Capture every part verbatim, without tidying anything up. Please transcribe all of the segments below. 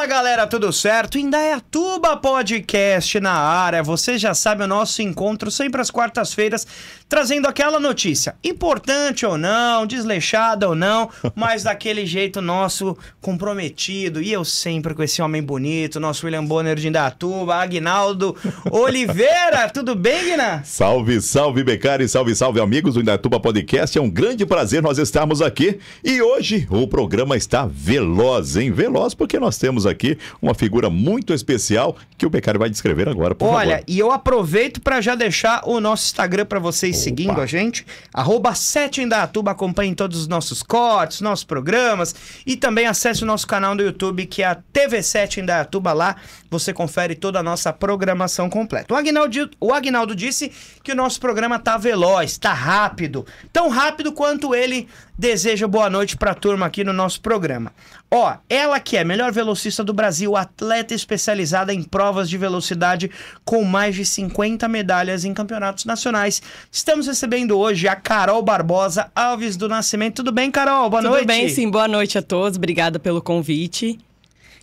Fala galera, tudo certo? Indaiatuba Podcast na área, você já sabe o nosso encontro sempre às quartas-feiras, trazendo aquela notícia, importante ou não, desleixada ou não, mas daquele jeito nosso, comprometido, e eu sempre com esse homem bonito, nosso William Bonner de Indaiatuba, Aguinaldo Oliveira, tudo bem, Guina? Salve, salve Becari, salve, salve amigos do Indaiatuba Podcast, é um grande prazer nós estarmos aqui, e hoje o programa está veloz, hein? Veloz porque nós temos Temos aqui uma figura muito especial que o Becari vai descrever agora, por Olha, favor. E eu aproveito para já deixar o nosso Instagram para vocês Opa. seguindo a gente, arroba Set Indaiatuba, acompanhem todos os nossos cortes, nossos programas e também acesse o nosso canal do YouTube, que é a T V Set Indaiatuba. Lá você confere toda a nossa programação completa. O Aguinaldo, o Aguinaldo disse que o nosso programa tá veloz, tá rápido, tão rápido quanto ele deseja. Boa noite para a turma aqui no nosso programa. Ó, ela que é melhor velocidade velocista do Brasil, atleta especializada em provas de velocidade com mais de cinquenta medalhas em campeonatos nacionais. Estamos recebendo hoje a Carol Barbosa Alves do Nascimento. Tudo bem, Carol? Boa noite. Tudo bem, sim. Boa noite a todos. Obrigada pelo convite.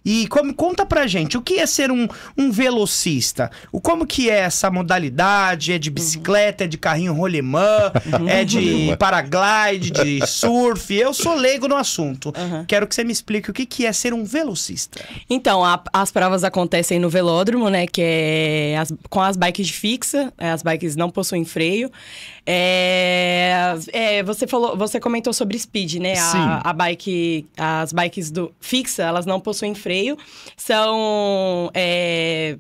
E como, conta pra gente, o que é ser um, um velocista? O, como que é essa modalidade? É de bicicleta, é de carrinho rolemã, uhum. é de paraglide, de surf? Eu sou leigo no assunto. Uhum. Quero que você me explique o que, que é ser um velocista. Então, a, as provas acontecem no velódromo, né? Que é as, com as bikes de fixa, as bikes não possuem freio. É, é, você, falou, você comentou sobre speed, né? Sim. A, a bike, as bikes do, fixa, elas não possuem freio. São é,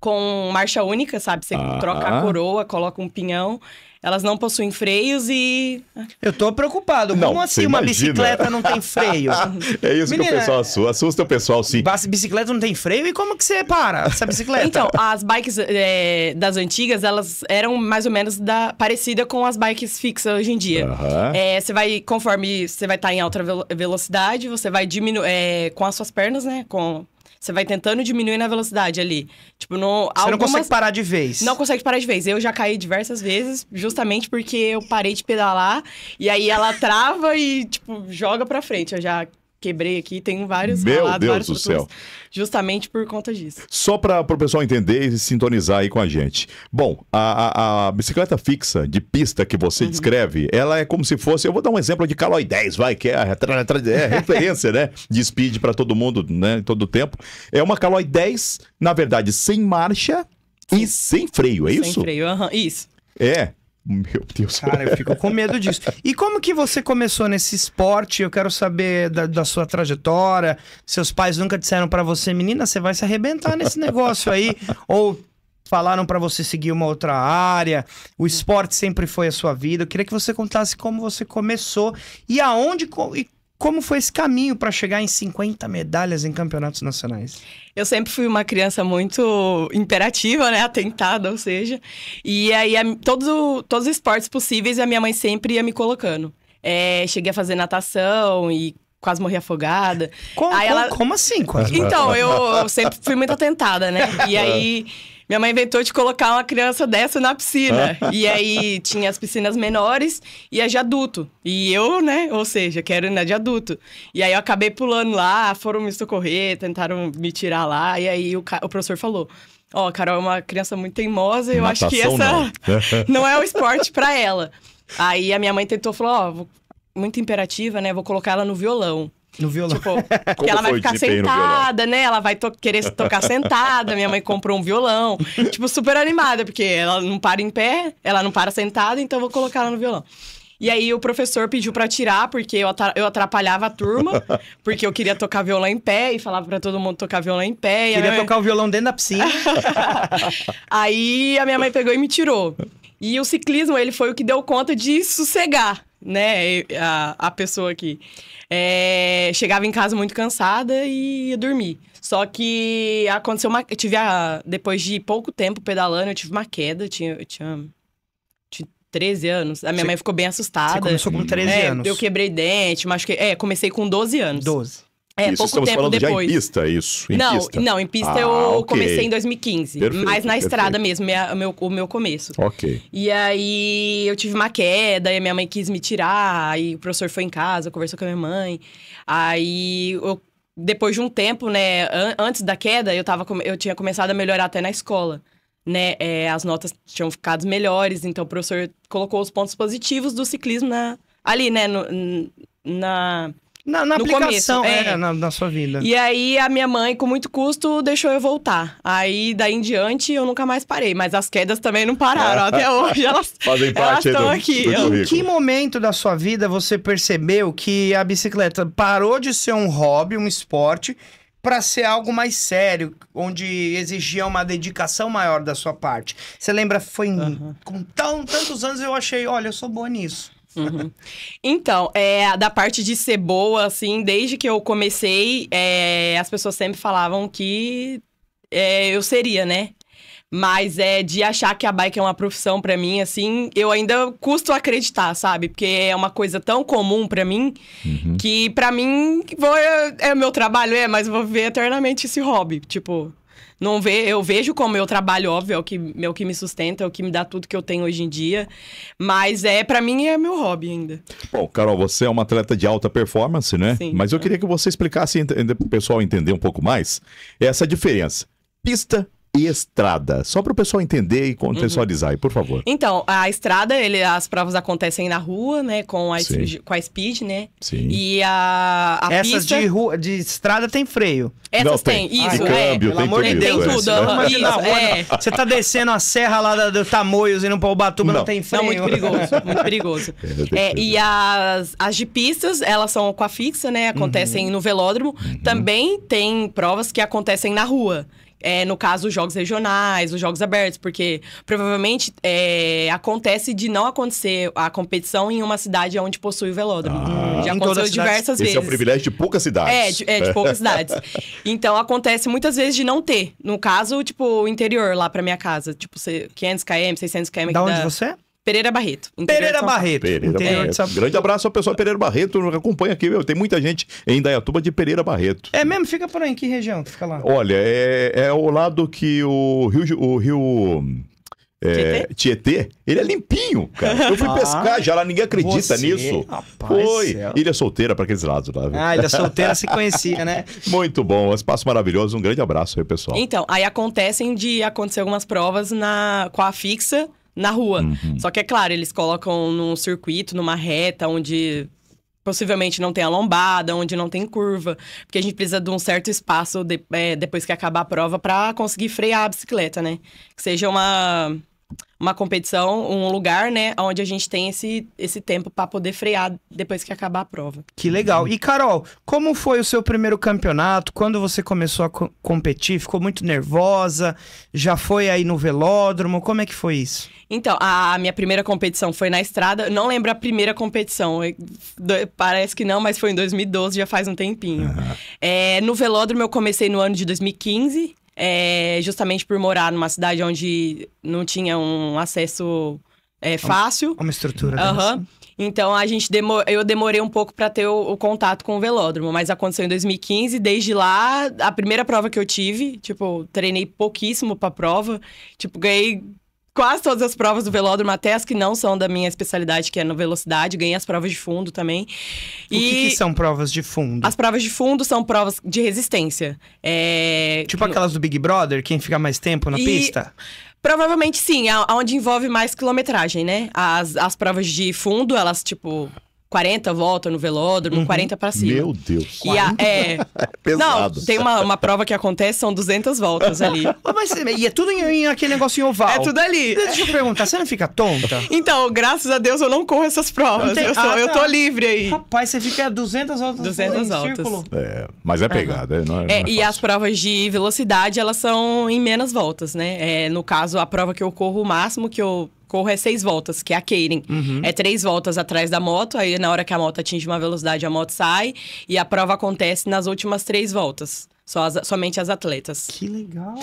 com marcha única, sabe? Você ah. troca a coroa, coloca um pinhão. Elas não possuem freios e... Eu tô preocupado. Como não, assim uma bicicleta não tem freio? É isso. Menina, que o pessoal assusta. Assusta o pessoal, sim. Bicicleta não tem freio? E como que você para essa bicicleta? Então, as bikes é, das antigas, elas eram mais ou menos da, parecida com as bikes fixas hoje em dia. Uhum. É, você vai, conforme você vai estar em alta velocidade, você vai diminuir é, com as suas pernas, né? Com... Você vai tentando diminuir na velocidade ali. Tipo, no, Você algumas... não consegue parar de vez. Não consegue parar de vez. Eu já caí diversas vezes, justamente porque eu parei de pedalar. E aí ela trava e, tipo, joga pra frente. Eu já quebrei aqui, tem vários Meu ralados, Deus vários do céu. Justamente por conta disso. Só para o pessoal entender e sintonizar aí com a gente. Bom, a, a, a bicicleta fixa de pista que você uhum. descreve, ela é como se fosse... Eu vou dar um exemplo de Caloi dez, vai, que é a, é a referência né, de speed para todo mundo, né, todo o tempo. É uma Caloi dez, na verdade, sem marcha Sim. e sem freio, é sem isso? Sem freio, uhum. isso. É. Meu Deus. Cara, eu fico com medo disso. E como que você começou nesse esporte? Eu quero saber da, da sua trajetória. Seus pais nunca disseram pra você, menina, você vai se arrebentar nesse negócio aí? Ou falaram pra você seguir uma outra área? O esporte sempre foi a sua vida. Eu queria que você contasse como você começou e aonde... E como foi esse caminho para chegar em cinquenta medalhas em campeonatos nacionais? Eu sempre fui uma criança muito imperativa, né? Atentada, ou seja. E aí, a, todo, todos os esportes possíveis, a minha mãe sempre ia me colocando. É, cheguei a fazer natação e quase morri afogada. Como, aí como, ela... como assim? Quase? Então, eu, eu sempre fui muito atentada, né? E aí... Minha mãe inventou de colocar uma criança dessa na piscina. E aí, tinha as piscinas menores e a de adulto. E eu, né? Ou seja, quero ir na de adulto. E aí, eu acabei pulando lá, foram me socorrer, tentaram me tirar lá. E aí, o, o professor falou... Ó, oh, Carol é uma criança muito teimosa e eu Natação, acho que essa não, não é o esporte pra ela. Aí, a minha mãe tentou, falou... Ó, oh, muito imperativa, né? Vou colocar ela no violão. No violão. Tipo, porque ela vai ficar sentada, né? Ela vai to querer tocar sentada. Minha mãe comprou um violão. Tipo, super animada, porque ela não para em pé, ela não para sentada, então eu vou colocar ela no violão. E aí o professor pediu pra tirar, porque eu atrapalhava a turma, porque eu queria tocar violão em pé, e falava pra todo mundo tocar violão em pé. Queria mãe... tocar o violão dentro da piscina. Aí a minha mãe pegou e me tirou. E o ciclismo, ele foi o que deu conta de sossegar, né, a, a pessoa aqui. É, chegava em casa muito cansada e ia dormir. Só que aconteceu uma... Eu tive a... Depois de pouco tempo pedalando, eu tive uma queda. Eu tinha, eu tinha, tinha treze anos. A minha você, mãe ficou bem assustada. Você começou com treze é, anos. Eu quebrei dente, machuquei... É, comecei com doze anos. doze. É, isso, pouco tempo depois. Já em pista, isso? Em não, pista. não, em pista ah, eu okay. comecei em dois mil e quinze. Perfeito, mas na perfeito. estrada mesmo, minha, meu, o meu começo. Ok. E aí eu tive uma queda, e a minha mãe quis me tirar, aí o professor foi em casa, conversou com a minha mãe. Aí eu depois de um tempo, né, an antes da queda, eu, tava eu tinha começado a melhorar até na escola, né, é, as notas tinham ficado melhores, então o professor colocou os pontos positivos do ciclismo na, ali, né, no, na... Na, na aplicação, começo, é, é, na, na sua vida. E aí, a minha mãe, com muito custo, deixou eu voltar. Aí, daí em diante, eu nunca mais parei. Mas as quedas também não pararam. Até hoje, elas estão aqui. Em que momento da sua vida você percebeu que a bicicleta parou de ser um hobby, um esporte, para ser algo mais sério, onde exigia uma dedicação maior da sua parte? Você lembra, foi em, uhum. com tão, tantos anos eu achei, olha, eu sou boa nisso. Uhum. Então, é, da parte de ser boa, assim, desde que eu comecei, é, as pessoas sempre falavam que é, eu seria, né? Mas é de achar que a bike é uma profissão pra mim, assim, eu ainda custo acreditar, sabe? Porque é uma coisa tão comum pra mim, uhum. que pra mim, vou, é o meu trabalho, é, mas vou ver eternamente esse hobby, tipo... Não vê, eu vejo como meu trabalho, óbvio, é o que, é o que me sustenta, é o que me dá tudo que eu tenho hoje em dia. Mas, é, pra mim, é meu hobby ainda. Bom, Carol, você é uma atleta de alta performance, né? Sim. Mas eu queria que você explicasse, pro pessoal entender um pouco mais, essa diferença. Pista e estrada. Só para o pessoal entender e contextualizar, uhum. aí, por favor. Então, a estrada, ele, as provas acontecem na rua, né? Com a, com a speed, né? Sim. E a, a Essas pista... de, rua, de estrada tem freio. Essas Não, tem. tem, isso, é. Câmbio, Pelo tem amor de Deus, tem tudo. É. Isso, é. Você tá descendo a serra lá do Tamoios e indo pra Ubatuba, não. não tem freio. Não, muito perigoso, muito perigoso. É, é, e as, as de pistas, elas são com a fixa, né? Acontecem uhum. no velódromo. Uhum. Também tem provas que acontecem na rua. É, no caso, os jogos regionais, os jogos abertos, porque provavelmente é, acontece de não acontecer a competição em uma cidade onde possui o velódromo. Ah, já aconteceu diversas vezes. Esse é o privilégio de poucas cidades. É, de, é, de poucas cidades. Então, acontece muitas vezes de não ter. No caso, tipo, o interior lá pra minha casa. Tipo, quinhentos quilômetros, seiscentos quilômetros. Da onde você é? Pereira Barreto. Pereira Barreto. Pereira Barreto. Barreto. Grande abraço ao pessoal de Pereira Barreto. Acompanha aqui, meu. Tem muita gente em Indaiatuba de Pereira Barreto. É mesmo? Fica por aí. Em que região que fica lá? Olha, é, é o lado que o Rio... O Rio... É, Tietê, ele é limpinho, cara. Eu fui ah, pescar já lá, ninguém acredita você, nisso. Rapaz, foi. Céu. Ilha Solteira, para aqueles lados lá. Viu? Ah, Ilha Solteira se conhecia, né? Muito bom, um espaço maravilhoso. Um grande abraço aí, pessoal. Então, aí acontecem de acontecer algumas provas na, com a fixa na rua. Uhum. Só que é claro, eles colocam num circuito, numa reta, onde possivelmente não tem a lombada, onde não tem curva. Porque a gente precisa de um certo espaço de, é, depois que acabar a prova para conseguir frear a bicicleta, né? Que seja uma... uma competição, um lugar, né, onde a gente tem esse, esse tempo para poder frear depois que acabar a prova. Que legal. E, Carol, como foi o seu primeiro campeonato? Quando você começou a co competir? Ficou muito nervosa? Já foi aí no velódromo? Como é que foi isso? Então, a minha primeira competição foi na estrada. Não lembro a primeira competição. Parece que não, mas foi em dois mil e doze, já faz um tempinho. Uhum. É, no velódromo eu comecei no ano de dois mil e quinze. É, justamente por morar numa cidade onde não tinha um acesso é, fácil. Uma estrutura dessa. Uhum. Então, a gente demor... eu demorei um pouco para ter o, o contato com o velódromo, mas aconteceu em dois mil e quinze. Desde lá, a primeira prova que eu tive, tipo, treinei pouquíssimo para a prova. Tipo, ganhei quase todas as provas do velódromo, até as que não são da minha especialidade, que é no velocidade. Ganhei as provas de fundo também. E o que, que são provas de fundo? As provas de fundo são provas de resistência. É... Tipo aquelas do Big Brother, quem fica mais tempo na e... pista? Provavelmente sim, onde envolve mais quilometragem, né? As, as provas de fundo, elas tipo... quarenta volta no velódromo, uhum. quarenta pra cima. Meu Deus. E a, é... é pesado. Não, tem uma, uma prova que acontece, são duzentas voltas ali. Mas, e é tudo em, em aquele negocinho oval. É tudo ali. Deixa eu perguntar, você não fica tonta? Então, graças a Deus, eu não corro essas provas. Tem... Eu, sou, ah, eu tô tá. livre aí. Rapaz, você fica duzentas voltas duzentas voltas. É, mas é pegada. Uhum. Não é, não é é, e as provas de velocidade, elas são em menos voltas, né? É, no caso, a prova que eu corro, o máximo que eu... corro é seis voltas, que é a Keirin. Uhum. É três voltas atrás da moto, aí na hora que a moto atinge uma velocidade, a moto sai. E a prova acontece nas últimas três voltas. Só as, somente as atletas. Que legal!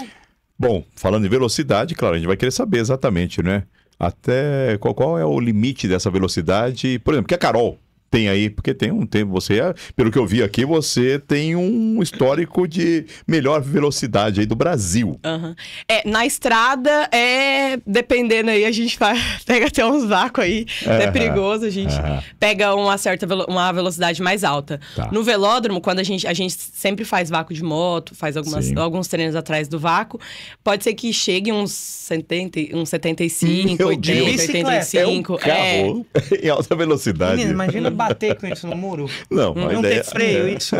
Bom, falando em velocidade, claro, a gente vai querer saber exatamente, né? Até qual, qual é o limite dessa velocidade. Por exemplo, que a Carol... tem aí? Porque tem um tempo, você, pelo que eu vi aqui, você tem um histórico de melhor velocidade aí do Brasil. Uhum. É, na estrada, é, dependendo aí, a gente vai, pega até uns vácuos aí, uhum. é perigoso, a gente uhum. pega uma certa uma velocidade mais alta. Tá. No velódromo, quando a gente, a gente sempre faz vácuo de moto, faz algumas, alguns treinos atrás do vácuo, pode ser que chegue uns, setenta, uns setenta e cinco, meu oitenta, oitenta e cinco. É um carro é... em alta velocidade. Menino, imagina bater com isso no muro. Não, não ideia... ter freio, isso.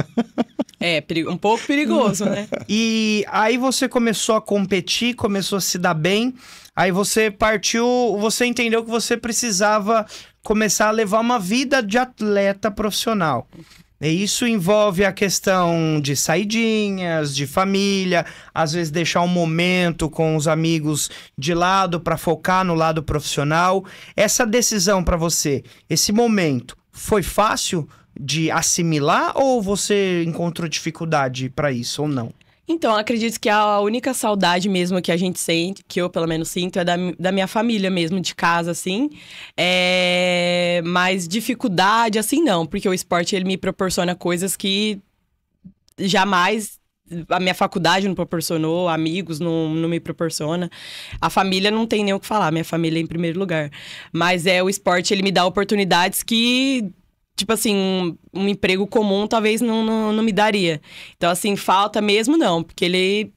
É, perigo... um pouco perigoso, né? E aí você começou a competir, começou a se dar bem, aí você partiu, você entendeu que você precisava começar a levar uma vida de atleta profissional. E isso envolve a questão de saidinhas, de família, às vezes deixar um momento com os amigos de lado para focar no lado profissional. Essa decisão para você, esse momento, foi fácil de assimilar ou você encontrou dificuldade para isso ou não? Então, acredito que a única saudade mesmo que a gente sente, que eu pelo menos sinto, é da, da minha família mesmo, de casa, assim. É... Mas dificuldade, assim, não. Porque o esporte, ele me proporciona coisas que jamais... A minha faculdade não proporcionou, amigos não, não me proporciona. A família não tem nem o que falar, minha família é em primeiro lugar. Mas é o esporte, ele me dá oportunidades que... Tipo assim, um, um emprego comum talvez não, não, não me daria. Então, assim, falta mesmo não, porque ele...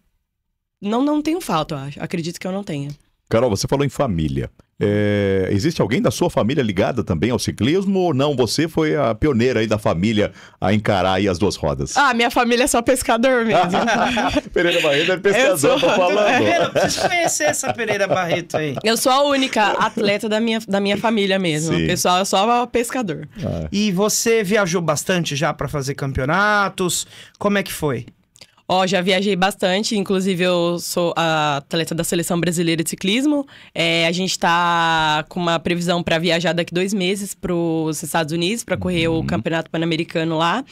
Não, não tenho falta, eu acho. Acredito que eu não tenha. Carol, você falou em família. É... Existe alguém da sua família ligada também ao ciclismo ou não? Você foi a pioneira aí da família a encarar aí as duas rodas. Ah, minha família é só pescador mesmo. Pereira Barreto é pescador, tô falando. Eu preciso conhecer essa Pereira Barreto aí. Eu sou a única atleta da minha, da minha família mesmo. Sim. O pessoal é só pescador. Ah. E você viajou bastante já para fazer campeonatos? Como é que foi? Ó, oh, já viajei bastante, inclusive eu sou a atleta da Seleção Brasileira de Ciclismo. É, a gente tá com uma previsão para viajar daqui dois meses para os Estados Unidos, para correr uhum. o Campeonato Pan-Americano lá.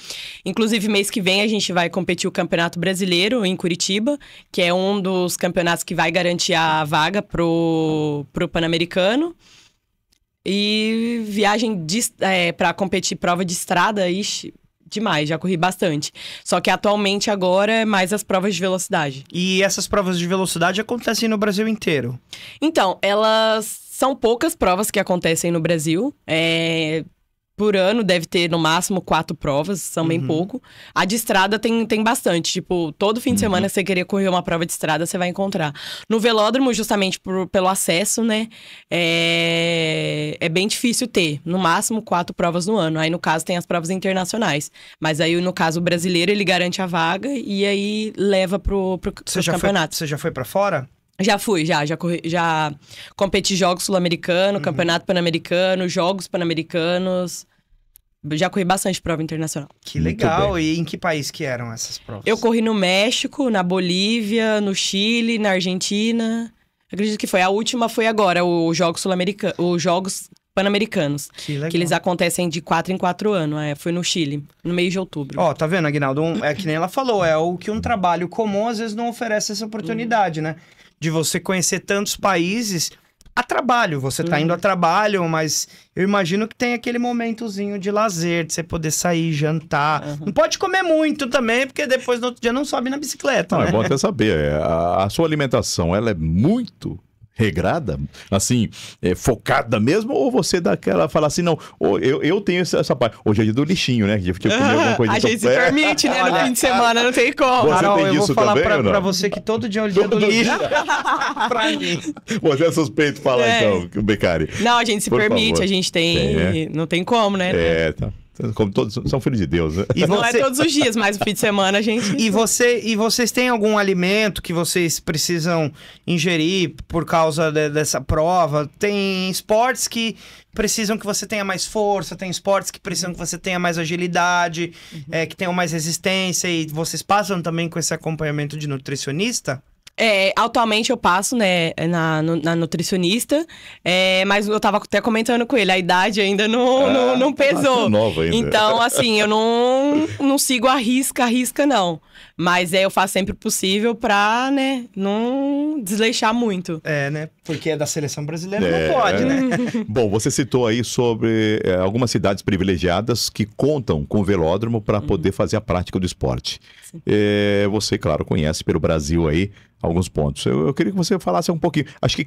Inclusive, mês que vem a gente vai competir o Campeonato Brasileiro em Curitiba, que é um dos campeonatos que vai garantir a vaga pro, pro Pan-Americano. E viagem é, para competir prova de estrada, ixi... Demais, já corri bastante. Só que atualmente agora é mais as provas de velocidade. E essas provas de velocidade acontecem no Brasil inteiro? Então, elas são poucas provas que acontecem no Brasil. É... Por ano deve ter no máximo quatro provas, são uhum. bem pouco. A de estrada tem, tem bastante, tipo, todo fim de uhum. semana você querer correr uma prova de estrada, você vai encontrar. No velódromo, justamente por, pelo acesso, né, é... é bem difícil ter, no máximo quatro provas no ano. Aí no caso tem as provas internacionais, mas aí no caso o brasileiro ele garante a vaga e aí leva pro, pro, pro campeonato. Foi, você já foi pra fora? Já fui, já. Já, corri, já competi Jogos Sul-Americano, uhum. Campeonato Pan-Americano, Jogos Pan-Americanos. Já corri bastante prova internacional. Que legal! E em que país que eram essas provas? Eu corri no México, na Bolívia, no Chile, na Argentina. Eu acredito que foi. A última foi agora, os Jogos Sul-Americanos, os Jogos Pan-Americanos. Que legal. Que eles acontecem de quatro em quatro anos. É, foi no Chile, no mês de outubro. Ó, oh, tá vendo, Aguinaldo? Um, é que nem ela falou, é o que um trabalho comum às vezes não oferece essa oportunidade, uhum. né? De você conhecer tantos países a trabalho. Você tá indo a trabalho, mas eu imagino que tem aquele momentozinho de lazer, de você poder sair, jantar. Uhum. Não pode comer muito também, porque depois no outro dia não sobe na bicicleta, não, né? É bom até saber. A, a sua alimentação, ela é muito... regrada, assim, é, focada mesmo, ou você dá aquela, fala assim, não, eu, eu tenho essa, essa parte, hoje é dia do lixinho, né, tipo, comer alguma coisa. A gente se permite, né, no fim de semana, não tem como. Carol, eu vou falar pra, pra você que todo dia é o dia do lixo. Pra mim. Você é suspeito falar, é. Então, Becari. Não, a gente se permite, favor. A gente tem, é. Não tem como, né? É, tá. Como todos são filhos de Deus, né? E você... Não é todos os dias, mas no fim de semana a gente... E, você, e vocês têm algum alimento que vocês precisam ingerir por causa de, dessa prova? Tem esportes que precisam que você tenha mais força, tem esportes que precisam que você tenha mais agilidade, uhum. é, que tenham mais resistência, e vocês passam também com esse acompanhamento de nutricionista? É, atualmente eu passo, né, na, na nutricionista, é, mas eu tava até comentando com ele, a idade ainda não, ah, não, não pesou. Nova ainda. Então, assim, eu não, não sigo a risca, a risca não. Mas é, eu faço sempre o possível pra, né, não desleixar muito. É, né? Porque é da Seleção Brasileira, é, não pode, é, né? Bom, você citou aí sobre é, algumas cidades privilegiadas que contam com o velódromo para uhum. poder fazer a prática do esporte. É, você, claro, conhece pelo Brasil aí alguns pontos. Eu, eu queria que você falasse um pouquinho. Acho que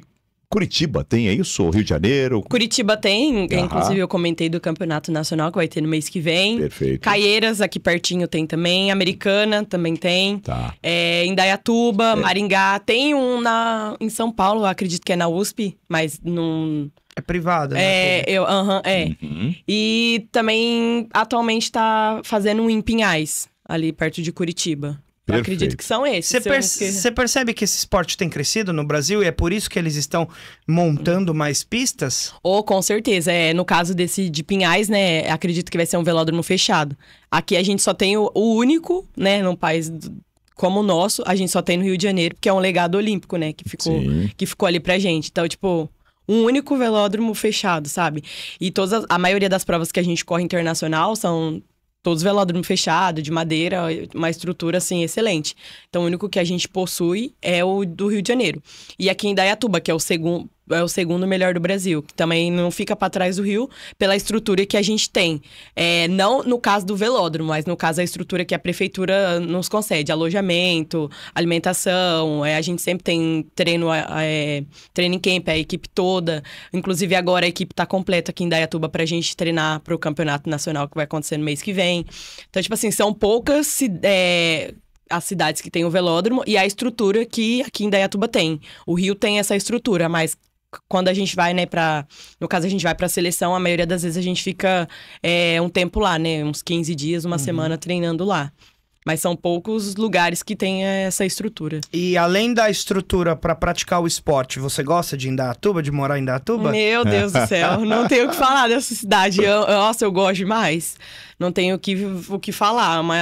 Curitiba tem, é isso? Rio de Janeiro? Curitiba tem, aham. Inclusive eu comentei do Campeonato Nacional que vai ter no mês que vem. Perfeito. Caieiras, aqui pertinho, tem também. Americana também tem. Tá. É, Indaiatuba, é. Maringá. Tem um na, em São Paulo, acredito que é na U S P, mas não... É privada, né? É, eu, aham, é. Uhum. E também atualmente está fazendo um em Pinhais, ali perto de Curitiba. Eu acredito que são esses. Você perce... percebe que esse esporte tem crescido no Brasil e é por isso que eles estão montando mais pistas? Oh, com certeza. É, no caso desse de Pinhais, né? Acredito que vai ser um velódromo fechado. Aqui a gente só tem o, o único, né? Num país como o nosso, a gente só tem no Rio de Janeiro, porque é um legado olímpico, né? Que ficou, que ficou ali pra gente. Então, tipo... Um único velódromo fechado, sabe? E todas as, a maioria das provas que a gente corre internacional são todos velódromo fechado, de madeira, uma estrutura, assim, excelente. Então, o único que a gente possui é o do Rio de Janeiro. E aqui em Indaiatuba, que é o segundo... É o segundo melhor do Brasil, que também não fica para trás do Rio pela estrutura que a gente tem. É, não no caso do velódromo, mas no caso a estrutura que a prefeitura nos concede. Alojamento, alimentação, é, a gente sempre tem treino, é, training camp, a equipe toda. Inclusive agora a equipe tá completa aqui em Indaiatuba pra gente treinar pro Campeonato Nacional que vai acontecer no mês que vem. Então, tipo assim, são poucas... É, as cidades que tem o velódromo e a estrutura que aqui em Indaiatuba tem. O Rio tem essa estrutura, mas... Quando a gente vai, né, pra... No caso, a gente vai pra seleção, a maioria das vezes a gente fica é, um tempo lá, né? Uns quinze dias, uma uhum. semana treinando lá. Mas são poucos lugares que tem essa estrutura. E além da estrutura para praticar o esporte, você gosta de Indaiatuba, de morar em Indaiatuba? Meu Deus do céu, não tenho o que falar dessa cidade. Eu, nossa, eu gosto demais. Não tenho o que, o que falar mas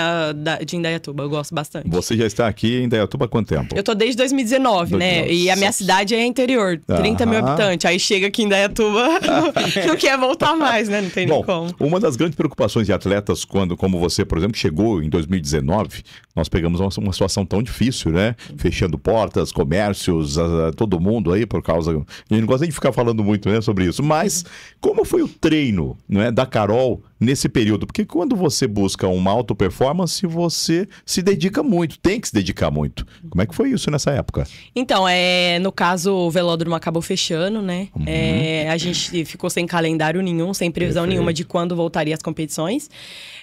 de Indaiatuba, eu gosto bastante. Você já está aqui em Indaiatuba há quanto tempo? Eu tô desde dois mil e dezenove, Do... né? Nossa. E a minha cidade é interior, trinta aham. Mil habitantes. Aí chega aqui em Indaiatuba, não, não quer voltar mais, né? Não tem Bom, nem como. Uma das grandes preocupações de atletas, quando, como você, por exemplo, chegou em dois mil e dezenove, nós pegamos uma, uma situação tão difícil, né? Fechando portas, comércios, a, a, todo mundo aí por causa... A gente não gosta de ficar falando muito, né, sobre isso, mas como foi o treino, né, da Carol nesse período? Porque quando você busca uma alta performance, você se dedica muito, tem que se dedicar muito. Como é que foi isso nessa época? Então, é, no caso, o velódromo acabou fechando, né? Uhum. É, a gente ficou sem calendário nenhum, sem previsão Perfeito. Nenhuma de quando voltaria as competições.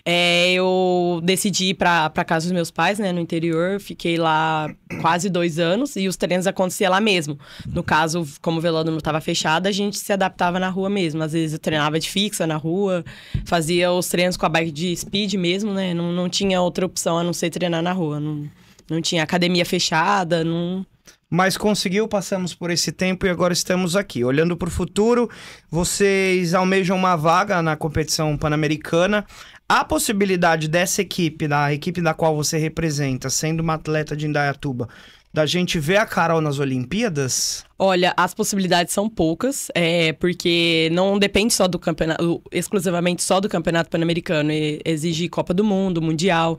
É, eu decidi ir pra, pra casa dos meus pais, né, no interior. Fiquei lá quase dois anos e os treinos aconteciam lá mesmo. No caso, como o velódromo estava fechado, a gente se adaptava na rua mesmo. Às vezes eu treinava de fixa na rua, fazia os treinos com a bike de speed mesmo, né? Não, não tinha outra opção a não ser treinar na rua. Não, não tinha academia fechada, não... Mas conseguiu, passamos por esse tempo e agora estamos aqui. Olhando para o futuro, vocês almejam uma vaga na competição pan-americana. A possibilidade dessa equipe, da equipe da qual você representa, sendo uma atleta de Indaiatuba, da gente ver a Carol nas Olimpíadas? Olha, as possibilidades são poucas, é, porque não depende só do campeonato, exclusivamente só do Campeonato Pan-Americano, exige Copa do Mundo, Mundial,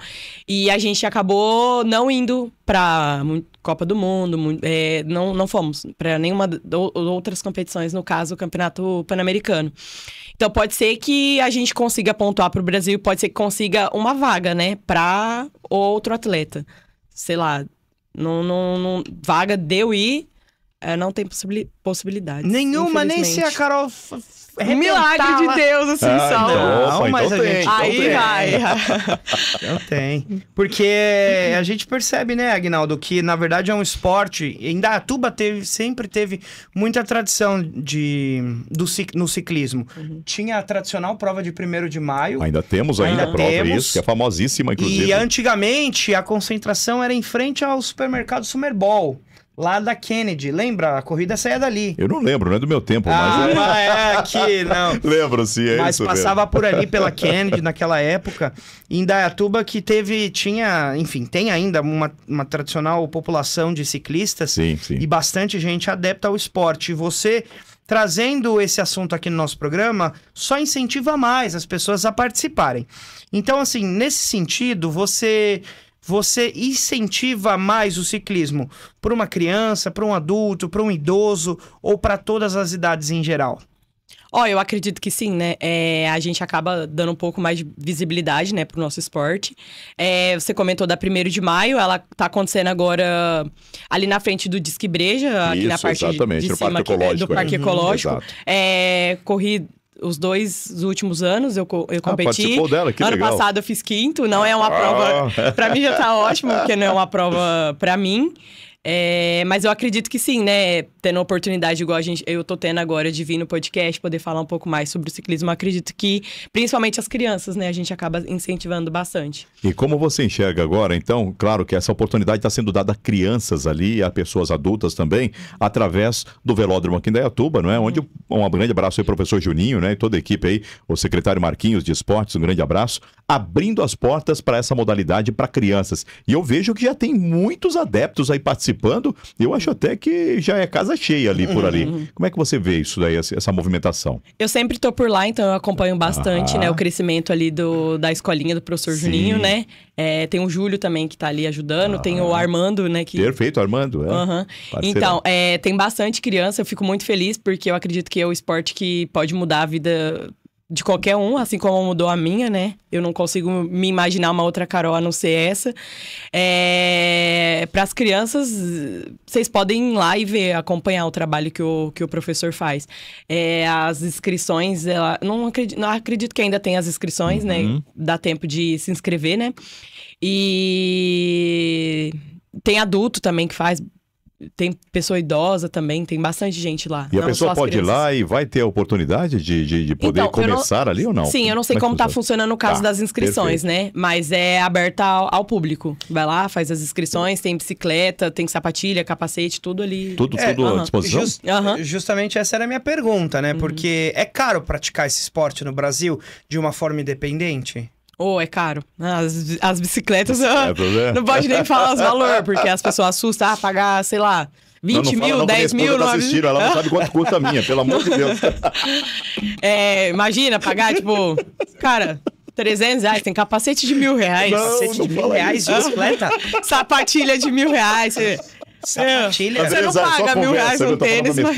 e a gente acabou não indo para Copa do Mundo, é, não, não fomos para nenhuma do, outras competições, no caso, o Campeonato Pan-Americano. Então, pode ser que a gente consiga pontuar para o Brasil, pode ser que consiga uma vaga, né, para outro atleta, sei lá. Não, não, não, vaga deu e é, não tem possibil... possibilidade. Nenhuma, nem se a Carol... Milagre de Deus, assim, ah, só. Não, não, mas então a tem, gente... Aí tem. Vai. Não tem. Porque a gente percebe, né, Aguinaldo, que na verdade é um esporte... Indaiatuba teve, sempre teve muita tradição de, do, no ciclismo. Uhum. Tinha a tradicional prova de primeiro de maio. Ainda temos ainda a prova, temos. Isso, que é famosíssima, inclusive. E antigamente a concentração era em frente ao supermercado Summerball. Lá da Kennedy, lembra? A corrida saía dali. Eu não lembro, não é do meu tempo. Ah, mas... não é aqui, não. Lembro, sim, é mas isso Mas passava mesmo. Por ali pela Kennedy naquela época. Em Indaiatuba que teve, tinha, enfim, tem ainda uma, uma tradicional população de ciclistas. Sim, sim. E bastante gente adepta ao esporte. E você, trazendo esse assunto aqui no nosso programa, só incentiva mais as pessoas a participarem. Então, assim, nesse sentido, você... Você incentiva mais o ciclismo para uma criança, para um adulto, para um idoso ou para todas as idades em geral? Ó, eu acredito que sim, né? É, a gente acaba dando um pouco mais de visibilidade, né, pro nosso esporte. É, você comentou da primeiro de maio, ela tá acontecendo agora ali na frente do Disque Breja, ali isso, na parte exatamente, de, de cima parque aqui, do Parque é. Ecológico. Uhum, é, corri... Os dois últimos anos eu, eu competi. Ah, dela, que ano legal. Passado eu fiz quinto, não é uma ah. prova... Pra mim já tá ótimo, porque não é uma prova pra mim. É, mas eu acredito que sim, né? Tendo a oportunidade igual a gente, eu tô tendo agora de vir no podcast, poder falar um pouco mais sobre o ciclismo. Eu acredito que, principalmente as crianças, né? A gente acaba incentivando bastante. E como você enxerga agora, então, claro que essa oportunidade está sendo dada a crianças ali, a pessoas adultas também, através do velódromo aqui em Indaiatuba, não é? Onde hum. um grande abraço aí, professor Juninho, né? E toda a equipe aí, o secretário Marquinhos de Esportes, um grande abraço, abrindo as portas para essa modalidade para crianças. E eu vejo que já tem muitos adeptos aí participando. participando, eu acho até que já é casa cheia ali, por ali. Uhum. Como é que você vê isso daí, essa movimentação? Eu sempre tô por lá, então eu acompanho bastante, ah. né, o crescimento ali do, da escolinha do professor Sim. Juninho, né? É, tem o Júlio também que tá ali ajudando, ah. tem o Armando, né? Que... Perfeito, Armando. É. Uhum. Então, é, tem bastante criança, eu fico muito feliz, porque eu acredito que é o esporte que pode mudar a vida... de qualquer um, assim como mudou a minha, né? Eu não consigo me imaginar uma outra Carol a não ser essa. É... Para as crianças, vocês podem ir lá e ver, acompanhar o trabalho que o, que o professor faz. É... As inscrições, ela... não, acredito, não acredito que ainda tenha as inscrições, uhum. né? Dá tempo de se inscrever, né? E tem adulto também que faz... Tem pessoa idosa também, tem bastante gente lá. E a pessoa pode ir lá e vai ter a oportunidade de, de, de poder então, começar não... ali ou não? Sim, eu não sei como, como tá funcionando o caso tá, das inscrições, perfeito. Né? Mas é aberta ao, ao público. Vai lá, faz as inscrições, tem bicicleta, tem sapatilha, capacete, tudo ali. Tudo, é, tudo uh-huh. à disposição? Just, uh-huh. Justamente essa era a minha pergunta, né? Porque uh-huh. é caro praticar esse esporte no Brasil de uma forma independente? Ou oh, é caro. As, as bicicletas, é não pode nem falar os valores, porque as pessoas assustam, ah, pagar, sei lá, vinte mil, dez mil... Não, assistiram, ela não sabe quanto custa a minha, pelo amor de Deus. É, imagina pagar, tipo, cara... trezentos reais, tem capacete de mil reais. Não, capacete não de mil reais de bicicleta? Sapatilha de mil reais. Sapatilha? Você não paga mil reais num tênis, mas...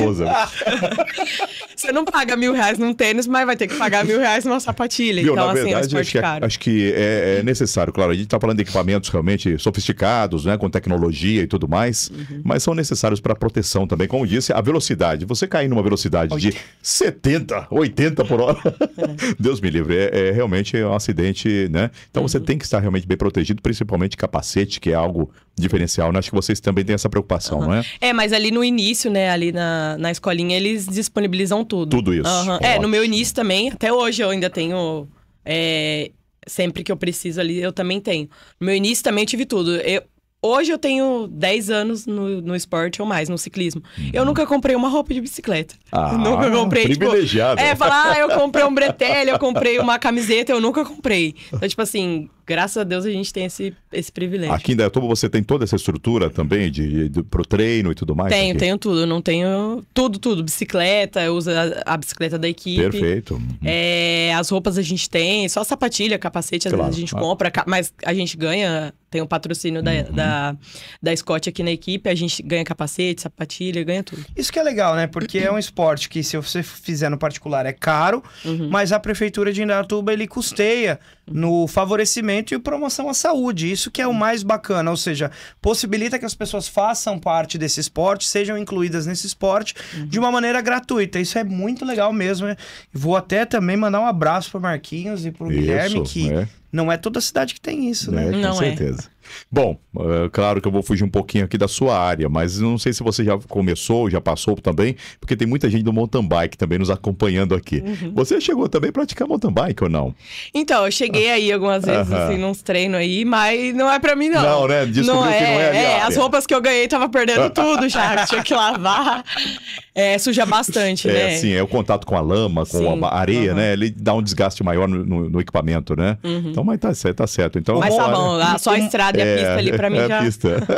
Você não paga mil reais num tênis, mas vai ter que pagar mil reais numa sapatilha. Viu, então, na assim, verdade, é um acho, que é, acho que é, é necessário. Claro, a gente tá falando de equipamentos realmente sofisticados, né? Com tecnologia e tudo mais. Uhum. Mas são necessários para proteção também. Como disse, a velocidade. Você cair numa velocidade Oi. de setenta, oitenta por hora. É. Deus me livre. É, é realmente... um acidente, né? Então uhum. você tem que estar realmente bem protegido, principalmente capacete, que é algo diferencial, né? Acho que vocês também têm essa preocupação, uhum. não é? É, mas ali no início, né? Ali na, na escolinha, eles disponibilizam tudo. Tudo isso. Uhum. É, no meu início também, até hoje eu ainda tenho... É, sempre que eu preciso ali, eu também tenho. No meu início também eu tive tudo. Eu, hoje eu tenho dez anos no, no esporte ou mais, no ciclismo. Uhum. Eu nunca comprei uma roupa de bicicleta. Ah, nunca comprei, privilegiado. Tipo, é, falar, ah, eu comprei um bretelle, eu comprei uma camiseta, eu nunca comprei. Então, tipo assim... Graças a Deus a gente tem esse, esse privilégio. Aqui em Indaiatuba você tem toda essa estrutura também de, de, pro treino e tudo mais? Tenho, aqui? tenho tudo. Não tenho tudo, tudo. Bicicleta, eu uso a, a bicicleta da equipe. Perfeito. É, as roupas a gente tem, só sapatilha, capacete, às claro, vezes a gente claro. compra, mas a gente ganha, tem o patrocínio da, uhum. da, da Scott aqui na equipe, a gente ganha capacete, sapatilha, ganha tudo. Isso que é legal, né? Porque é um esporte que se você fizer no particular é caro, uhum. mas a prefeitura de Indaiatuba ele custeia no favorecimento e promoção à saúde, isso que é o mais bacana, ou seja, possibilita que as pessoas façam parte desse esporte, sejam incluídas nesse esporte uhum. de uma maneira gratuita, isso é muito legal mesmo, né? Vou até também mandar um abraço pro Marquinhos e pro isso, Guilherme, que é. não é toda a cidade que tem isso, né? É, com não certeza. É. Bom, é claro que eu vou fugir um pouquinho aqui da sua área, mas não sei se você já começou, já passou também, porque tem muita gente do mountain bike também nos acompanhando aqui. Uhum. Você chegou também a praticar mountain bike ou não? Então, eu cheguei aí algumas vezes, uhum. assim, nos treinos aí, mas não é pra mim não. Não, né? Descobriu não é, que não é a minha área. As roupas que eu ganhei tava perdendo tudo já, tinha que lavar. É, suja bastante, é, né? É, sim, é o contato com a lama, com sim, a areia, uhum. né? Ele dá um desgaste maior no, no, no equipamento, né? Uhum. Então, mas tá certo, tá certo. Então, mas tá bom, lá, só a estrada e a pista ali pra mim é já...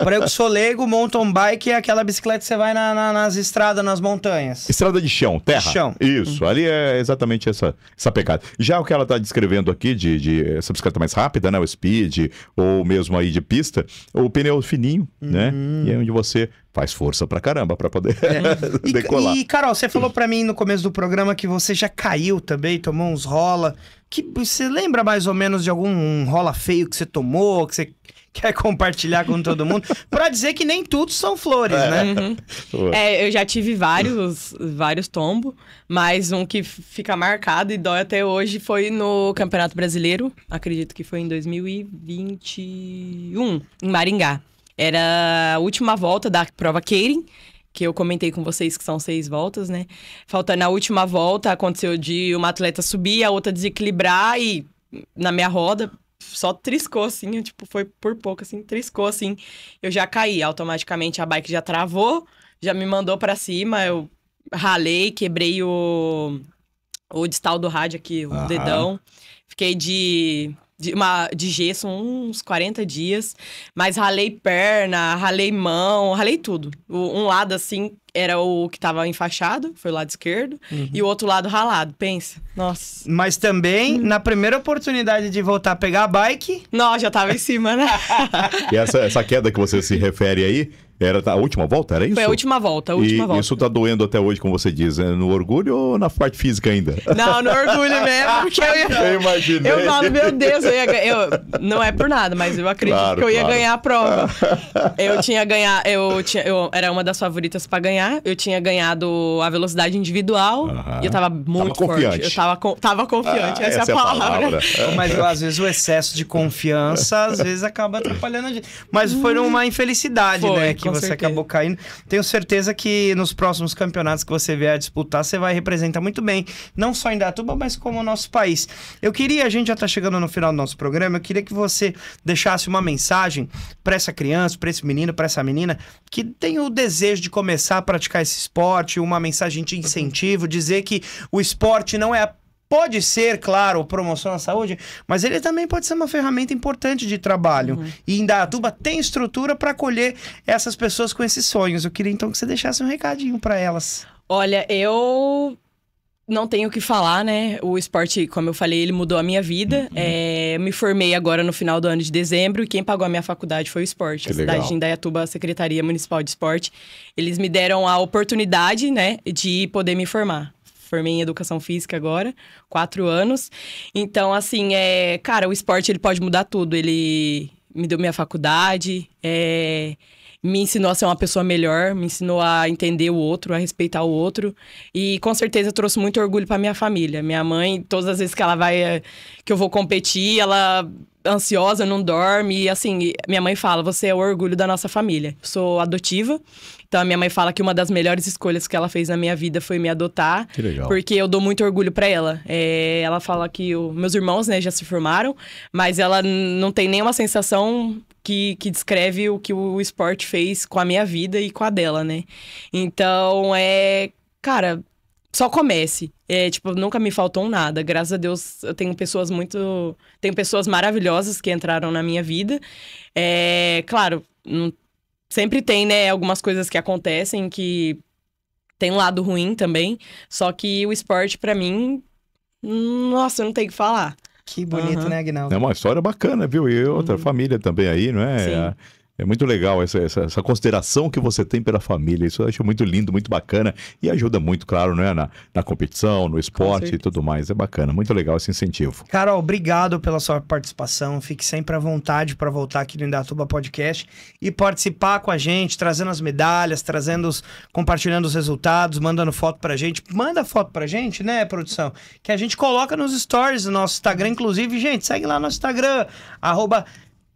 Pra eu que sou leigo, mountain bike é aquela bicicleta que você vai na, na, nas estradas, nas montanhas. Estrada de chão, terra. De chão. Isso, uhum. ali é exatamente essa, essa pegada. Já o que ela tá descrevendo aqui, de, de essa bicicleta mais rápida, né? O speed, ou mesmo aí de pista, o pneu fininho, uhum. né? E é onde você... faz força pra caramba pra poder é. decolar. E, e, Carol, você falou pra mim no começo do programa que você já caiu também, tomou uns rola. Que, você lembra mais ou menos de algum um rola feio que você tomou, que você quer compartilhar com todo mundo? Pra dizer que nem tudo são flores, é. né? Uhum. É, eu já tive vários, vários tombos, mas um que fica marcado e dói até hoje foi no Campeonato Brasileiro, acredito que foi em dois mil e vinte e um, em Maringá. Era a última volta da prova Keirin, que eu comentei com vocês que são seis voltas, né? Faltando a última volta, aconteceu de uma atleta subir, a outra desequilibrar e na minha roda só triscou assim, eu, tipo, foi por pouco assim, triscou assim. Eu já caí, automaticamente a bike já travou, já me mandou pra cima, eu ralei, quebrei o, o distal do rádio aqui, o Aham. dedão. Fiquei de... De, uma, de gesso, uns quarenta dias, mas ralei perna, ralei mão, ralei tudo. O, um lado, assim, era o que tava enfaixado, foi o lado esquerdo, uhum. e o outro lado ralado, pensa. Nossa. Mas também, uhum. na primeira oportunidade de voltar a pegar a bike... Nossa, já tava em cima, né? E essa, essa queda que você se refere aí... Era a última volta, era isso? Foi a última volta, a última e volta. Isso tá doendo até hoje, como você diz, no orgulho ou na parte física ainda? Não, no orgulho mesmo, porque eu ia... Eu imaginei. Eu falo, meu Deus, eu ia ganhar... Eu... Não é por nada, mas eu acredito claro, que eu ia claro. ganhar a prova. Eu tinha ganhado... Eu, tinha... eu era uma das favoritas pra ganhar, eu tinha ganhado a velocidade individual, uh-huh. e eu tava muito tava forte. Confiante. Eu tava, co... tava confiante, ah, essa, essa é a palavra. palavra. Mas eu, às vezes o excesso de confiança, às vezes acaba atrapalhando a gente. Mas foi uma infelicidade, foi. né? Que Com você certeza. acabou caindo. Tenho certeza que nos próximos campeonatos que você vier a disputar, você vai representar muito bem, não só em Indaiatuba, mas como o nosso país. Eu queria, a gente já está chegando no final do nosso programa, eu queria que você deixasse uma mensagem para essa criança, para esse menino, para essa menina, que tem o desejo de começar a praticar esse esporte, uma mensagem de incentivo, dizer que o esporte não é a Pode ser, claro, promoção à saúde, mas ele também pode ser uma ferramenta importante de trabalho. Uhum. E Indaiatuba tem estrutura para acolher essas pessoas com esses sonhos. Eu queria, então, que você deixasse um recadinho para elas. Olha, eu não tenho o que falar, né? O esporte, como eu falei, ele mudou a minha vida. Uhum. É, eu me formei agora no final do ano de dezembro e quem pagou a minha faculdade foi o esporte. Que a legal. Cidade de Indaiatuba, a Secretaria Municipal de Esporte, eles me deram a oportunidade, né, de poder me formar. Formei em Educação Física agora, quatro anos. Então, assim, é, cara, o esporte ele pode mudar tudo. Ele me deu minha faculdade, é, me ensinou a ser uma pessoa melhor, me ensinou a entender o outro, a respeitar o outro. E, com certeza, trouxe muito orgulho para minha família. Minha mãe, todas as vezes que ela vai, que eu vou competir, ela... ansiosa, não dorme, e assim, minha mãe fala, você é o orgulho da nossa família. Eu sou adotiva, então a minha mãe fala que uma das melhores escolhas que ela fez na minha vida foi me adotar, que legal. Porque eu dou muito orgulho pra ela. É, ela fala que o, meus irmãos, né, já se formaram, mas ela não tem nenhuma sensação que, que descreve o que o esporte fez com a minha vida e com a dela, né? Então, é... Cara... Só comece. É, tipo, nunca me faltou nada. Graças a Deus, eu tenho pessoas muito... Tenho pessoas maravilhosas que entraram na minha vida. É, claro, não... sempre tem, né, algumas coisas que acontecem que tem um lado ruim também. Só que o esporte, pra mim... Nossa, eu não tenho o que falar. Que bonito, uhum. né, Aguinaldo? É uma história bacana, viu? E outra uhum. família também aí, não é? Sim. A... É muito legal essa, essa, essa consideração que você tem pela família. Isso eu acho muito lindo, muito bacana. E ajuda muito, claro, né? Na, na competição, no esporte e tudo mais. É bacana, muito legal esse incentivo. Carol, obrigado pela sua participação. Fique sempre à vontade para voltar aqui no Indaiatuba Podcast e participar com a gente, trazendo as medalhas, trazendo os, compartilhando os resultados, mandando foto pra gente. Manda foto pra gente, né, produção? Que a gente coloca nos stories do nosso Instagram. Inclusive, gente, segue lá no Instagram, arroba...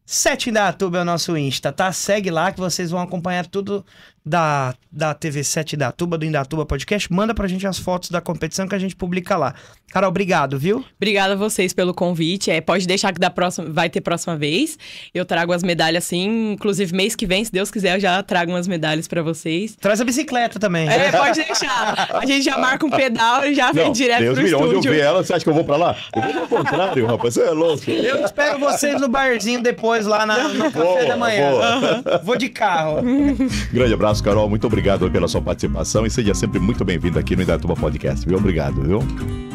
Set Indaiatuba é o nosso Insta, tá? Segue lá que vocês vão acompanhar tudo da, da T V Set Indaiatuba, do Indaiatuba Podcast. Manda pra gente as fotos da competição que a gente publica lá. Carol, obrigado, viu? Obrigada a vocês pelo convite. É, pode deixar que da próxima, vai ter próxima vez. Eu trago as medalhas sim, inclusive mês que vem, se Deus quiser, eu já trago umas medalhas pra vocês. Traz a bicicleta também. É, pode deixar. A gente já marca um pedal e já vem Não, direto Deus pro estúdio. Onde eu ver ela, você acha que eu vou pra lá? Eu vou ao contrário, rapaz, você é louco. Eu espero vocês no barzinho depois. Lá na, no café boa, da manhã. Uhum. Vou de carro. Grande abraço, Carol. Muito obrigado pela sua participação e seja sempre muito bem-vindo aqui no Indaiatuba Podcast. Viu? Obrigado, viu?